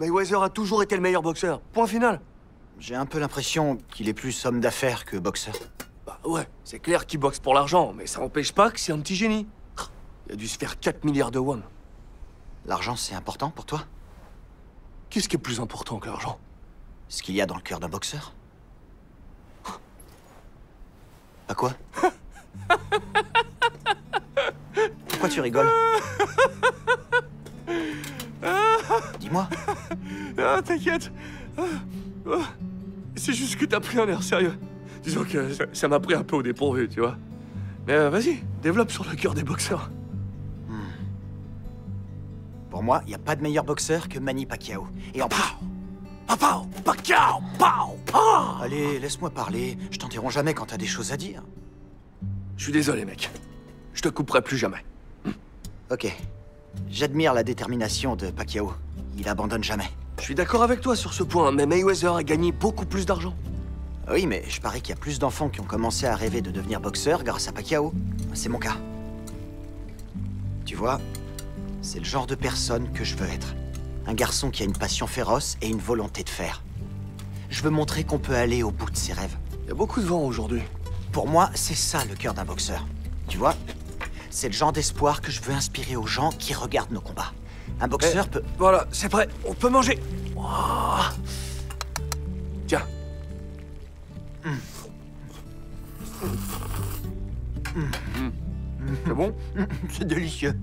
Bayweiser a toujours été le meilleur boxeur. Point final. J'ai un peu l'impression qu'il est plus homme d'affaires que boxeur. Bah ouais, c'est clair qu'il boxe pour l'argent, mais ça n'empêche pas que c'est un petit génie. Il a dû se faire 4 milliards de won. L'argent, c'est important pour toi? Qu'est-ce qui est plus important que l'argent? Ce qu'il y a dans le cœur d'un boxeur. À quoi? Pourquoi tu rigoles? Dis-moi. Ah, t'inquiète. C'est juste que t'as pris un air sérieux. Disons que ça m'a pris un peu au dépourvu, tu vois. Mais vas-y, développe sur le cœur des boxeurs. Pour moi, il n'y a pas de meilleur boxeur que Manny Pacquiao. Et en plus... Pacquiao, Pacquiao, Pacquiao, Pacquiao. Allez, laisse-moi parler. Je t'interromps jamais quand t'as des choses à dire. Je suis désolé, mec. Je te couperai plus jamais. Ok. J'admire la détermination de Pacquiao. Il abandonne jamais. Je suis d'accord avec toi sur ce point, mais Mayweather a gagné beaucoup plus d'argent. Oui, mais je parie qu'il y a plus d'enfants qui ont commencé à rêver de devenir boxeur grâce à Pacquiao. C'est mon cas. Tu vois, c'est le genre de personne que je veux être. Un garçon qui a une passion féroce et une volonté de faire. Je veux montrer qu'on peut aller au bout de ses rêves. Il y a beaucoup de vent aujourd'hui. Pour moi, c'est ça le cœur d'un boxeur. Tu vois, c'est le genre d'espoir que je veux inspirer aux gens qui regardent nos combats. Un boxeur peut... Voilà, c'est prêt, on peut manger. Oh. Tiens. C'est bon? C'est délicieux.